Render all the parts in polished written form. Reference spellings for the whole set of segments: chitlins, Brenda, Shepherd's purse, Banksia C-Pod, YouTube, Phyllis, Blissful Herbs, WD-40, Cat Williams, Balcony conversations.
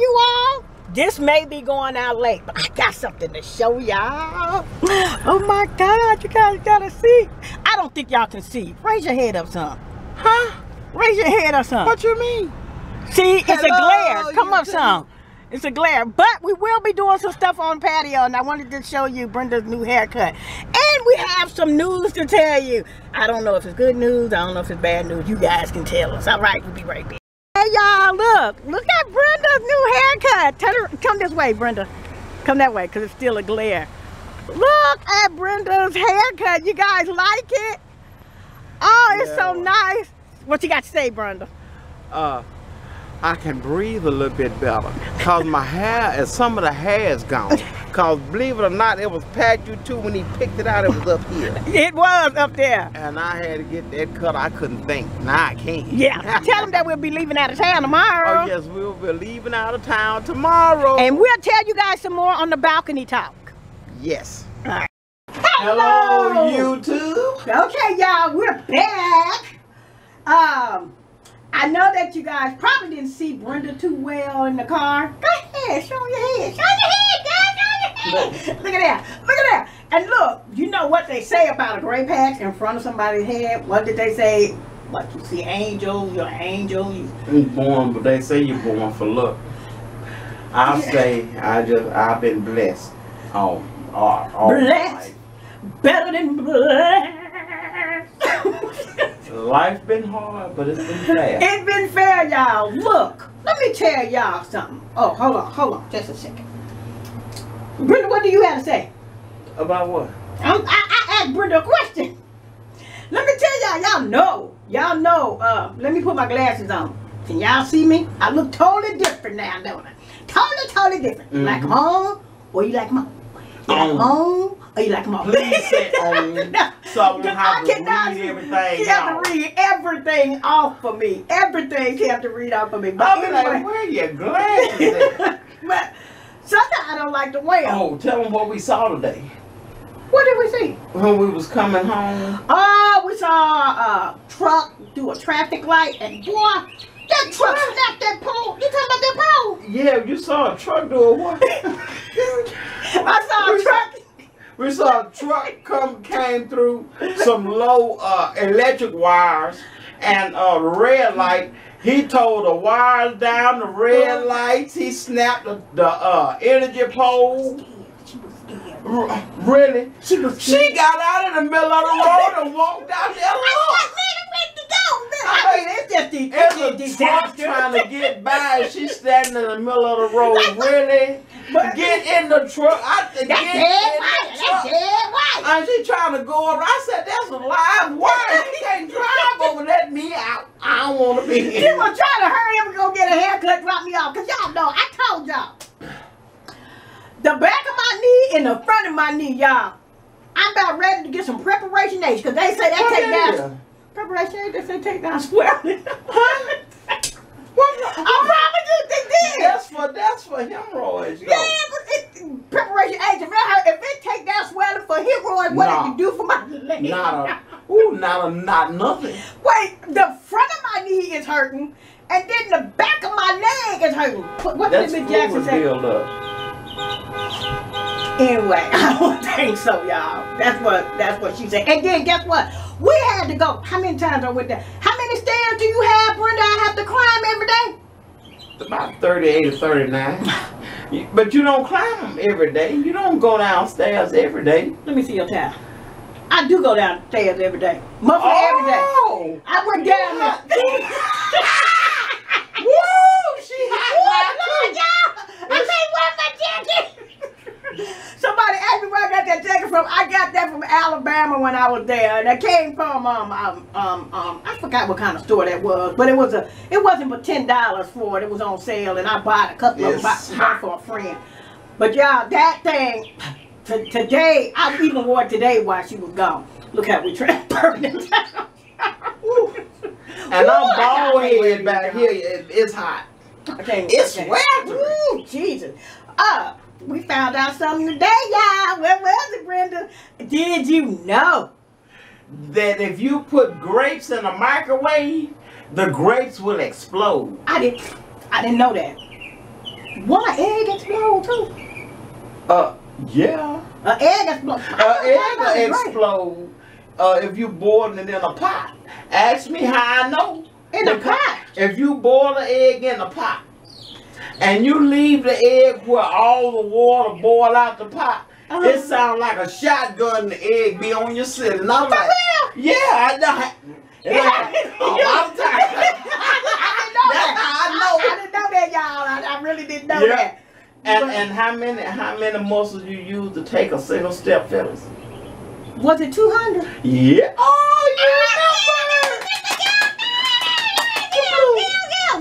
you all, this may be going out late, but I got something to show y'all. Oh my God, you guys gotta see. I don't think y'all can see. Raise your head up some. Huh? Raise your head up some. What you mean? See, it's a glare. Come up some. It's a glare. But we will be doing some stuff on patio, and I wanted to show you Brenda's new haircut. And we have some news to tell you. I don't know if it's good news. I don't know if it's bad news. You guys can tell us. All right, we'll be right back. Hey, y'all, look at Brenda's new haircut. Turn her, come this way, Brenda. Come that way, because it's still a glare. Look at Brenda's haircut. You guys like it? Oh, it's so nice. What you got to say, Brenda? I can breathe a little bit better because my hair, some of the hair is gone. Because believe it or not, it was Patrick too. When he picked it out, it was up here. It was up there. And I had to get that cut. I couldn't think. Now I can't. Yeah. Tell him that we'll be leaving out of town tomorrow. Oh, yes, we'll be leaving out of town tomorrow. And we'll tell you guys some more on the balcony talk. Yes. All right. Hello, YouTube. Okay, y'all, we're back. I know that you guys probably didn't see Brenda too well in the car. Go ahead, show your head. Show your head, guys, show your head. Look at that. Look at that. And look, you know what they say about a gray patch in front of somebody's head? What did they say? What, you see angels, you're angels. You born, but they say you're born for luck. I'll say I've been blessed. Blessed? Life. Better than blessed. Life been hard, but it's been fair. It's been fair, y'all. Look, let me tell y'all something. Oh, hold on, just a second. Brenda, what do you have to say? About what? I asked Brenda a question. Let me tell y'all, y'all know. Let me put my glasses on. Can y'all see me? I look totally different now, don't I? Totally different. Mm-hmm. Like mom, or you like mom? You like mom? Or you like my please say so I cannot read everything. You have to read everything off for me. Everything you have to read off for me. But I'm anyway, like, where are your glasses? But sometimes I don't like to wear them. Oh, tell them what we saw today. What did we see? When we was coming home. Oh, we saw a truck do a traffic light, and boy, that truck snapped that pole. You talking about that pole? Yeah, you saw a truck do a what? I saw a truck. We saw a truck came through some low electric wires and a red light. He tore the wires down, the red lights. He snapped the energy pole. Really? She got out in the middle of the road and walked out there. Look. I mean, it's just a truck trying to get by. She's standing in the middle of the road. Really? But get in the truck. That's dead white. And she trying to go over. I said, that's a live wire. You can't drive over that me. I don't want to be here. She was trying to hurry up and go get a haircut, drop me off. Because y'all know, I told y'all. The back of my knee and the front of my knee, y'all. I'm about ready to get some preparation age. Because they say that take down. Preparation age, they say take down swelling. I probably just did. That's for hemorrhoids. Yeah, preparation age. If it take down swelling for hemorrhoids, what did you do for my leg? Not nothing. Wait, the front of my knee is hurting, and then the back of my leg is hurting. What did Miss Jackson say? Anyway, I don't think so, y'all. That's what she said. And then guess what? We had to go. How many times I went there? How many stairs do you have, Brenda? I have to climb every day. About 38 or 39. But you don't climb them every day. You don't go downstairs every day. Let me see your towel. I do go downstairs every day. Mostly every day. I went down there. Woo! She hot. I can't wear my jacket. Somebody asked me where I got that jacket from. I got that from Alabama when I was there, and it came from I forgot what kind of store that was, but it wasn't but $10 for it. It was on sale, and I bought a couple of boxes for a friend. But y'all, that thing today, I even wore it today while she was gone. Look how we tried to burn it down. And I'm bald head back here. It's hot. Okay, it's wet. Ooh, Jesus. We found out something today, y'all. Where was it, Brenda? Did you know that if you put grapes in a microwave, the grapes will explode? I didn't know that. One egg explode too? Yeah. An egg explode. An egg explode. If you boil it in a pot. Ask me how I know. In a pot. If you boil an egg in a pot and you leave the egg where all the water boil out the pot, it sounds like a shotgun. The egg be on your ceiling. And I'm like, yeah, I know. I'm I didn't know that, y'all. I really didn't know that. And how many muscles you use to take a single step, Phyllis? Was it 200? Yeah. Oh, you know.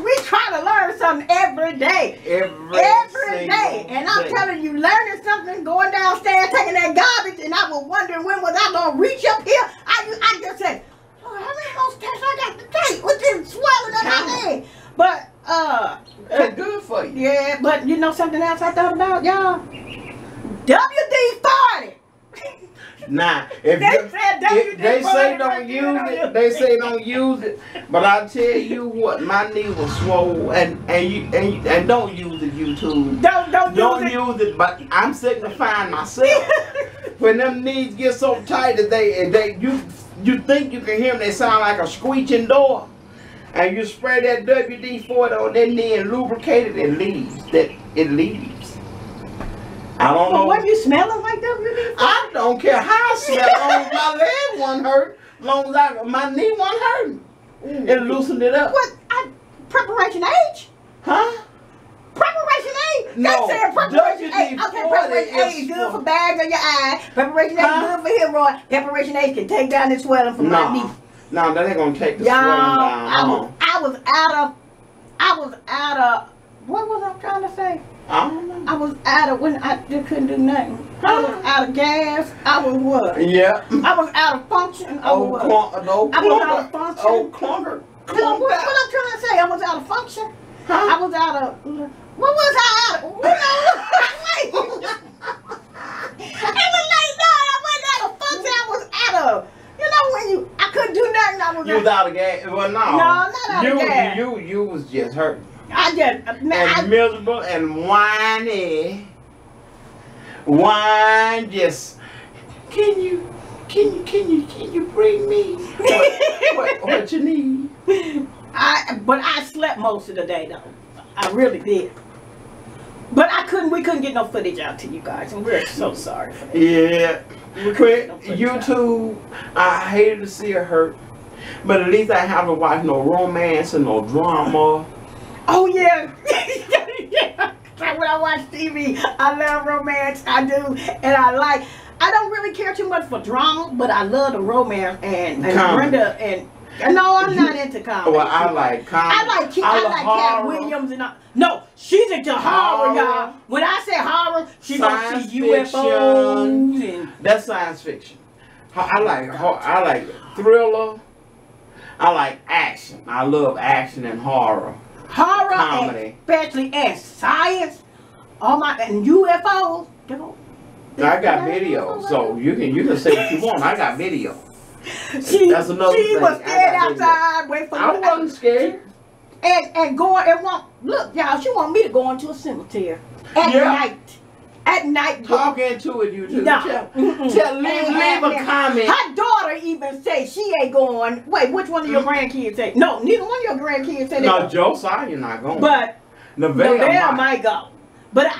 We try to learn something every day. Every day. And I'm telling you, learning something, going downstairs, taking that garbage, and I was wondering when was I gonna reach up here. I just said, oh, how many more steps I got to take with this swelling of my head? But it's good for you. Yeah, but you know something else I thought about, y'all? WD-40. Nah, if they say don't use it, they say don't use it. But I tell you what, my knee was swole, and don't use it, YouTube. Don't use it. But I'm signifying myself. When them knees get so tight that you think you can hear them, they sound like a screeching door. And you spray that WD-40 on that knee and lubricate it, and it leaves. I don't know. What, you smelling like WD-40? I don't care how I smell. My leg won't hurt. As long as my knee won't hurt. Mm. It loosened it up. What? Preparation H? Huh? Preparation A? No. They said preparation A. Okay, preparation A is good for bags on your eyes. Preparation A is good for hemorrhoid. Preparation A can take down the swelling from my knee. No, that ain't gonna take the swelling down. I was out of what was I trying to say? I don't know. I was out of when I just couldn't do nothing. I was out of gas. I was what? Yeah. I was out of function. I was out of function. Oh, clunker. What I'm trying to say? I was out of function. Huh? I was out of what was I out of? You know, it was like no, I wasn't out of function. I was out of. You know when I couldn't do nothing. I was you was out of gas. Well, no. No, not out of gas. You was just hurting. I just miserable and whiny. Whine just. Can you bring me what you need? But I slept most of the day though. I really did. But we couldn't get no footage out to you guys, and we're so sorry for that. Yeah. YouTube, I hated to see her hurt, but at least I haven't watched no romance and no drama. Oh yeah, yeah. When I watch TV, I love romance. I do, and I don't really care too much for drama, but I love the romance and Brenda and. No, I'm not into comedy. Well, I like comedy. I like Cat Williams and all. No, she's into horror, y'all. When I say horror, she gonna see UFOs. And that's science fiction. I like thriller. I like action. I love action and horror. Horror, comedy, especially as science. Oh my, and UFOs. I got videos, so you can say what you want. I got videos. She was scared outside. Wait for I wasn't scared. And going and look, y'all. She want me to go into a cemetery at night. At night. Talk into it, you two. No. Leave a comment. Her daughter even say she ain't going. Wait, which one of your grandkids say? No, neither one of your grandkids say that. No, Josiah not going. But Nevada might go. But I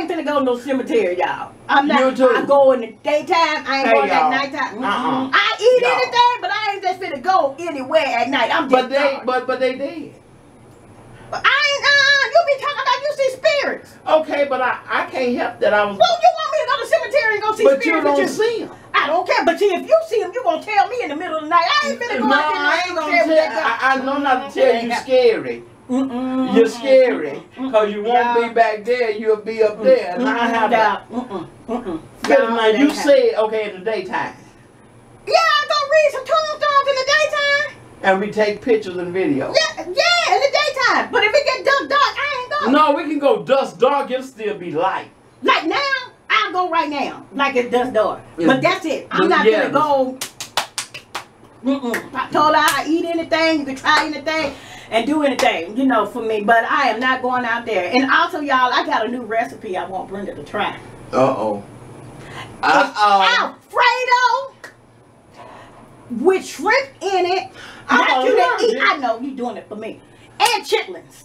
ain't finna go to no cemetery, y'all. I'm not. I go in the daytime. I ain't going at nighttime. I eat anything, but I ain't just finna go anywhere at night. I'm just but they did. But I ain't. You be talking about you see spirits. Okay, but I can't help that I was. Well, you want me to go to the cemetery and go see spirits? But you don't see them. I don't care. But if you see them, you gonna tell me in the middle of the night. I ain't finna go out there. I ain't gonna tell. I know not to tell you scary. Mm-mm. You're scary because you won't be back there, you'll be up there. And I have that. You said, okay, in the daytime. Yeah, I'm going to read some tombstones in the daytime. And we take pictures and videos. Yeah, in the daytime. But if it gets dark, I ain't going. No, we can go dusk dark, it'll still be light. Like now, I'll go right now. Like it's dusk dark. But that's it. I'm not going to go. I told her I'd eat anything, you could try anything. and do anything, you know, for me. But I am not going out there. And also, y'all, I got a new recipe I want Brenda to try. Uh-oh. Alfredo with shrimp in it. I want you to eat. I know you're doing it for me. And chitlins.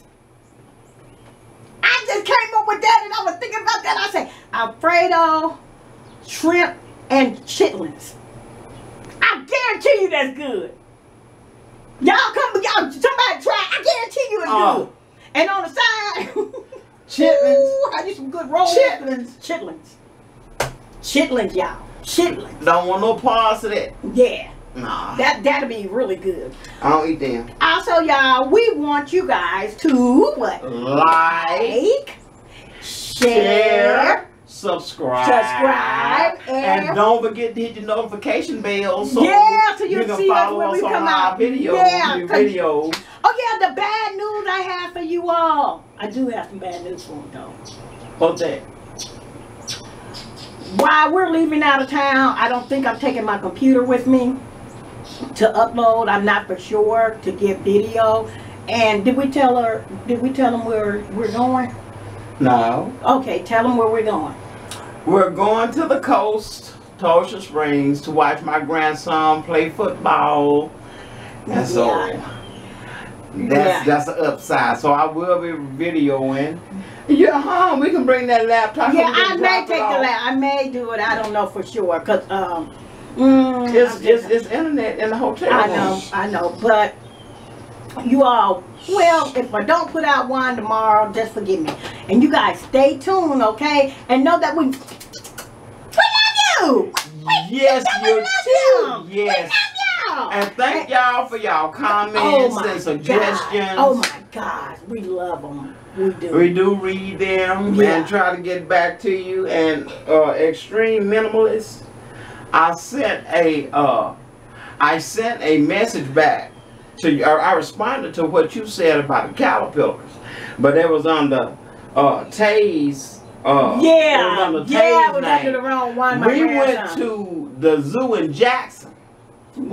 I just came up with that and I was thinking about that. I said, Alfredo, shrimp, and chitlins. I guarantee you that's good. Y'all come, y'all, somebody try. I guarantee you it's good. And on the side, chitlins. Ooh, I need some good rolls. Chitlins, y'all. Chitlins. Don't want no parts of that. Yeah. Nah. That'll be really good. I don't eat them. Also, y'all, we want you guys to what? Like, share, subscribe, and don't forget to hit the notification bell so you can see follow us when we come out. Videos. Oh yeah, the bad news I have for you all. I do have some bad news for them though. What's that? While we're leaving out of town, I don't think I'm taking my computer with me to upload. I'm not for sure to get video. And did we tell her? Did we tell them where we're going? No. Okay, tell them where we're going. We're going to the coast, Tulsa Springs, to watch my grandson play football. And so that's the upside. So I will be videoing. You're home. We can bring that laptop. Yeah, I may take the laptop. I may do it. I don't know for sure because it's internet in the hotel. I know. But you all, well, if I don't put out one tomorrow, just forgive me. And you guys stay tuned, okay? And know that we love you. Yes, you too. Yes. And thank y'all for y'all comments and suggestions. Oh my God, we love them. We do. We do read them and try to get back to you. And Extreme Minimalist, I sent a message back to you. I responded to what you said about the caterpillars, but it was on the Taze. It was under the wrong one. We went to the zoo in Jackson.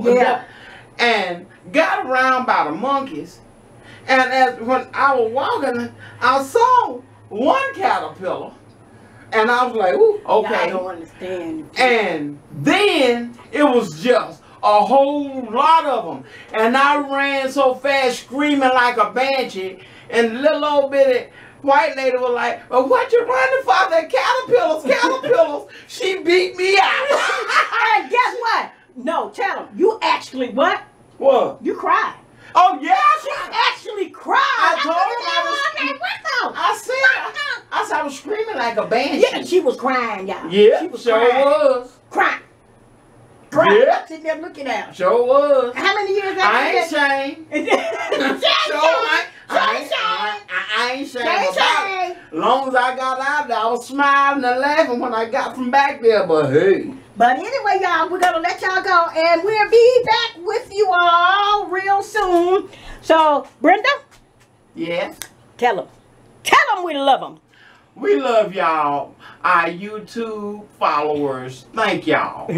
Yeah, and got around by the monkeys, and as when I was walking, I saw one caterpillar, and I was like, "Ooh, okay." Yeah, I don't understand. And then it was just a whole lot of them, and I ran so fast, screaming like a banshee, and little old bitty white lady was like, "Well, what you running for? The caterpillars!" She beat me out. And guess what? No, tell them. You actually what? What? You cried. Oh yeah, she actually cried. I told her I said I was screaming like a banshee. Yeah, she was crying, y'all. Yeah, she was crying. Yeah. Sitting there looking at her. Sure was. How many years after that? I ain't ashamed. I ain't ashamed. Long as I got out there, I was smiling and laughing when I got from back there. But hey. But anyway, y'all, we're going to let y'all go, and we'll be back with you all real soon. So, Brenda? Yes? Tell them. Tell them we love them. We love y'all, our YouTube followers. Thank y'all.